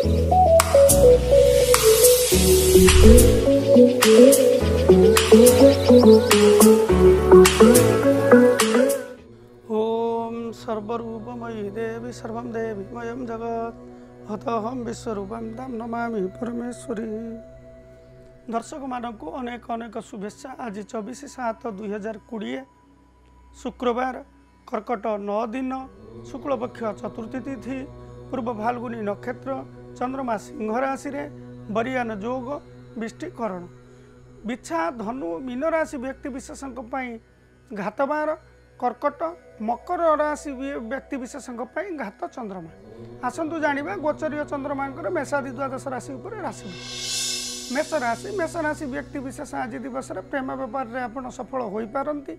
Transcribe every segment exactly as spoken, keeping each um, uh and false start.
सर्वरूपमयि देवी सर्वं देवीमयं जगत् अतः विश्वरूपं तां नमामि परमेश्वरी। दर्शक मानक को अनेक अनेक शुभेच्छा। आज चौबीस सात दुई हजार कोड़े शुक्रवार कर्कट नौ दिन शुक्लपक्ष चतुर्थी तिथि पूर्व फाल्गुनी नक्षत्र चंद्रमा सिंह राशि रे बरियान जोग विष्टिकरण बिछा धनु मीन राशि व्यक्तिविशेष घातबार कर्कट मकर राशि व्यक्तिविशेष घात चंद्रमा। आसतु जाना गोचरीय चंद्रमा मेषादि द्वादश राशि उपर राशि मेष राशि मेष राशि व्यक्तिविशेष आज दिवस में प्रेम व्यापार में आप सफल हो पारती।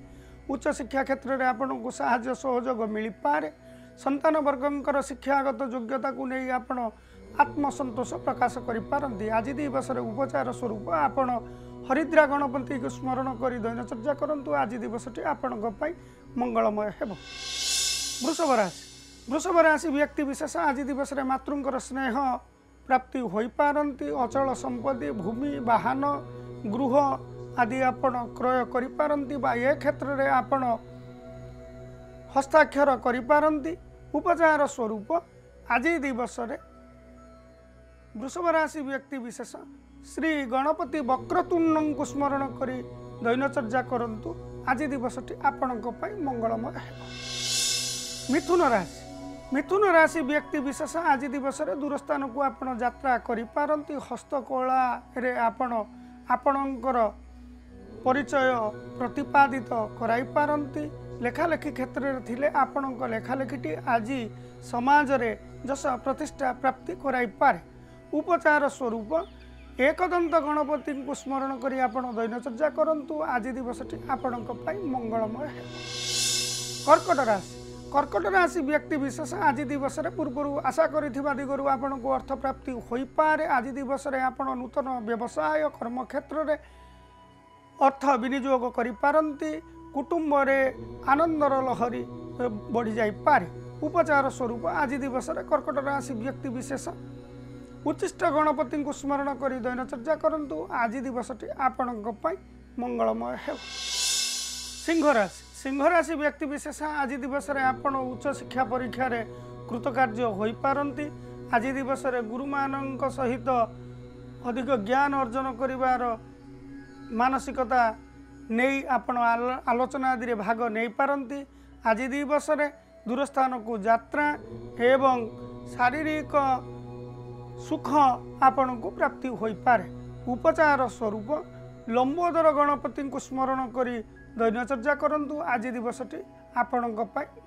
उच्च शिक्षा क्षेत्र में आपण को साहाय्य सहयोग मिल पारे। संतान वर्गंकर शिक्षागत योग्यता को नहीं आप आत्मसंतोष प्रकाश कर पारती। आज दिवस में उपचार स्वरूप आपण हरिद्रा गणपति को स्मरण कर दैनचर्या करूँ। आज दिवस टी आपण मंगलमय हेब। वृषभ राशि वृषभ राशि व्यक्तिविशेष आज दिवस में मातृंकर स्नेह प्राप्ति हो पारती। अचल संपत्ति भूमि वाहन गृह आदि आपण क्रय कर पारती बा ए क्षेत्र में आपण हस्ताक्षर कर पारती। उपचार स्वरूप आज दिवस में वृषभ राशि व्यक्तिविशेष श्री गणपति वक्रतुंड को स्मरण करी दैनचर्या करूँ। आज दिवस टी आपण मंगलमय है। मिथुन राशि मिथुन राशि व्यक्तिविशेष आज दिवस में दूरस्थान को आपण यात्रा करी पारंती। हस्तकला रे आपण आपणकर परिचय प्रतिपादित कराई पारंती। लेखालेखी क्षेत्र में थिले आपण लेखालेखीटी आज समाज रे जस प्रतिष्ठा प्राप्ति कराई पारे। उपचार स्वरूप एकदंत गणपति को स्मरण करी आपण दैनचर्या करूँ। आज दिवस टी आपण मंगलमय है। कर्कट राशि कर्कट राशि व्यक्तिविशेष आज दिवस में पूर्व आशा करिथिबा दिगरु आपण को अर्थ प्राप्ति हो पारे। आज दिवस में आपण नूतन व्यवसाय कर्म क्षेत्र में अर्थ विनियोग करि पारंती। कुटुंब रे आनंदर लहरी बढ़ी जाई पारे। उपचार स्वरूप आज दिवस में कर्कट राशि व्यक्तिविशेष उच्चिष्ट गणपति को स्मरण कर दैनचर्या करूँ। आज दिवस टी आपण मंगलमय है। सिंह राशि सिंह राशि व्यक्तिविशेष आज दिवस में आपण उच्च शिक्षा परीक्षा रे कृतकार्य हो पारती। आज दिवस में गुरु मान सहित अधिक ज्ञान अर्जन करिवार मानसिकता नहीं आपण आलोचना आदि भाग नहीं पारती। आज दिवस में दूरस्थान को यात्रा एवं शारीरिक सुख आपण को प्राप्ति हो पारे। उपचार स्वरूप लंबोदर गणपति को स्मरण करी दैनचर्या करूँ। आज दिवस टी आपण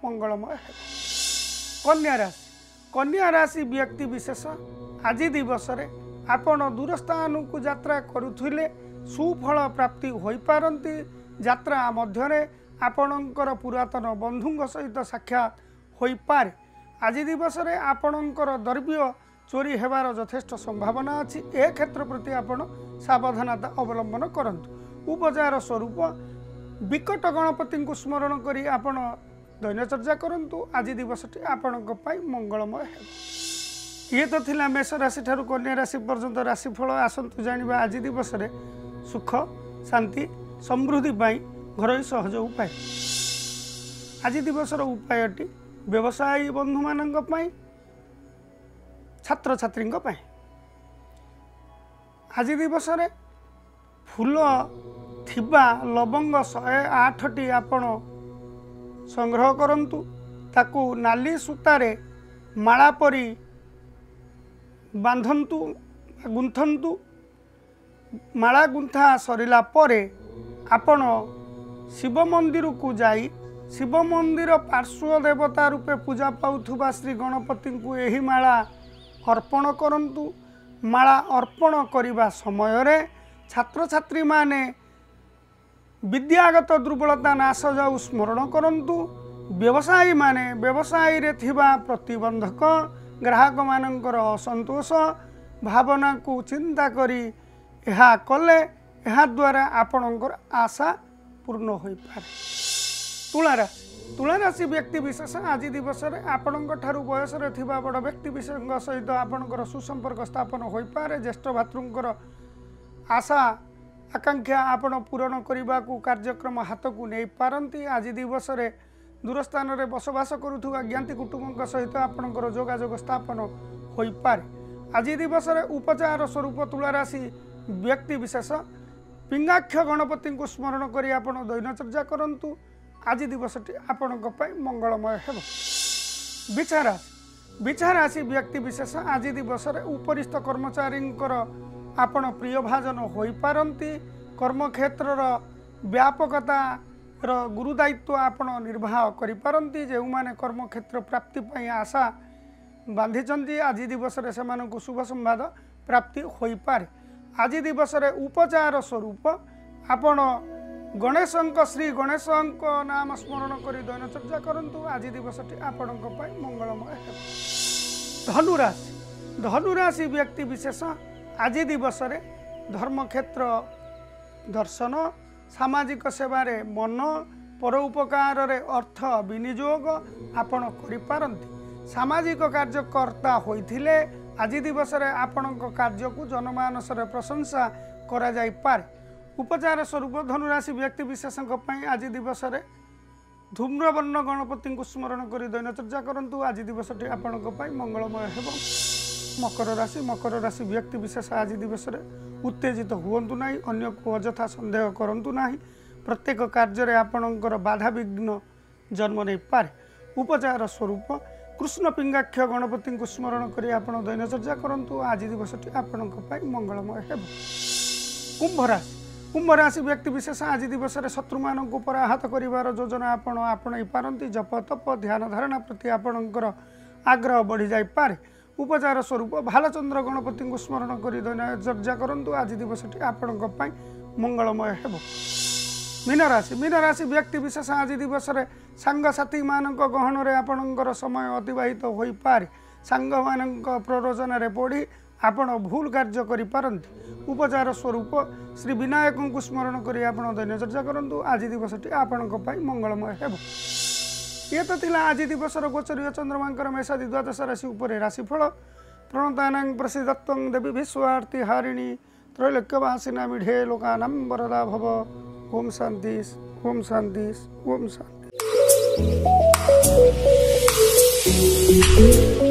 मंगलमय है। कन्या राशि कन्या राशि व्यक्तिविशेष आज दिवस में आपण दूरस्थान को यात्रा करुले सुफल प्राप्ति हो पारती। यात्रा मध्यरे आपणकर पुरातन बंधुओं सहित साक्षात हो पारे। आज दिवस में आपणकर द्रव्य चोरी होवार यथेष्ट संभावना अच्छी। ए क्षेत्र प्रति आपण सावधानता अवलंबन करंतु। उपचार स्वरूप विकट गणपति को स्मरण करी आपण दैनचर्या करूँ। आज दिवस टी आपण मंगलमय है। ये तो थिला मेष राशि ठारू कन्या राशि पर्यंत राशिफल। आसतु जानिबा आज दिवस में सुख शांति समृद्धि पाई घरोई सहज उपाय। आज दिवस उपायटी व्यवसायी बंधु मानक पाई छात्र छात्री आज दिवस में फूल थिबा लवंग शहे आठ टी आपण संग्रह करंतु। ताकू नाली सूतारे माला परी बांधंतु गुंथंतु। माला गुंथा सरिला परे आपण शिव मंदिर को जाई शिव मंदिर पार्श्व देवता रूपे पूजा पाउथुबा श्री गणपति को यही माला अर्पण करंतु। माला अर्पण करने समय रे छात्र छात्री माने विद्यागत दुर्बलता नाश जाऊ स्मरण करंतु। व्यवसायी माने व्यवसायी रे थिबा प्रतिबंधक ग्राहक मानकर असंतोष भावना को चिंता करी यह कले यह द्वारा आपणकर आशा पूर्ण हो पारे। तुला राशि तुलाराशि व्यक्तिशेष आज दिवस में आपण बयस बड़ व्यक्तिशेष सहित आपण सुसंपर्क स्थापन हो पारे। ज्येष्ठ भातृंर आशा आकांक्षा आपण पूरण करने को कार्यक्रम हाथ को नहीं पारती। आज दिवस में दूरस्थान में बसवास करुवा ज्ञाति कुटुंब सहित आपण जोगाजोग स्थापन हो पारे। आज दिवस में उपचार स्वरूप तुलाराशि व्यक्तिशेष पिंगाक्ष गणपति को स्मरण कर आपण दैनचर्या करूँ। आज दिवस टी आपण मंगलमय हो। विचाराशि विचाराशि व्यक्तिशेष आज दिवस में उपरिस्थ कर्मचारी आपण प्रियभाजन हो पारती। कर्मक्षेत्र व्यापकता गुरुदायित्व आपण निर्वाह करि पारंती। जे माने कर्मक्षेत्र प्राप्ति पाई आशा बांधि आज दिवस में से शुभ संवाद प्राप्ति हो पारे। आज दिवस में उपचार स्वरूप आपण गणेश श्री गणेश नाम स्मरण कर दैनचर्या करूँ। आज दिवस टी आपण मंगलमय हो। धनुराशि धनुराशि व्यक्तिशेष आज दिवस में धर्मक्षेत्र दर्शन सामाजिक सेवार मन परोपकार अर्थ विनियोग आपण करिपारंती। सामाजिक कार्यकर्ता होइथिले आज दिवस में आपण कार्य को जनमानस प्रशंसा करा जाय पारे। उपचार स्वरूप धनुराशि व्यक्तिशेष आज दिवस में धूम्रवर्ण गणपति को स्मरण कर दैनचर्या करूँ। आज दिवस टी आपण मंगलमय हो। मकर राशि मकर राशि व्यक्तिशेष आज दिवस में उत्तेजित हुवंतु नाही। अन्य को अजथा संदेह करंतु नाही। प्रत्येक कार्य आपणकर बाधा विघ्न जन्म नहीं पारे। उपचार स्वरूप कृष्ण पिंगाक्ष गणपति को स्मरण कर आपण दैनचर्या करूँ। आज दिवस टी आपण मंगलमय हो। कुंभ राशि कुंभ राशि व्यक्तिशेष आज दिवस में शत्रु मान को पराहत करिवार योजना आपण आपण पारती। जप तप ध्यान धारणा प्रति आपणकर आग्रह बढ़ी जाय पारे। उपचार स्वरूप भालचंद्र गणपति को स्मरण कर दैनचर्या करूँ। आज दिवस टी आपण मंगलमय हो। मीन राशि मीन राशि व्यक्तिशेष आज दिवस में सांगसाथी मान गहन आपणकर समय अतिबाहित हो पारे। सांग मान प्ररोचन पढ़ी आपण भूल कार्य करि पारंती। उपचार स्वरूप श्री विनायक को स्मरण कर आपण दैनचर्या करूँ। आज दिवस टी आपण मंगलमय हो। ये तो थिला आज दिवस गोचरीय चंद्रमा मेषादि द्वादश राशि उपर राशिफल। प्रणतानां प्रसीदत्वं देवी विश्वार्ति हारिणी त्रैलोक्यवासिनां मीढे लोकानां वरदा भव। ओम शांति ओम शांति ओम शांति।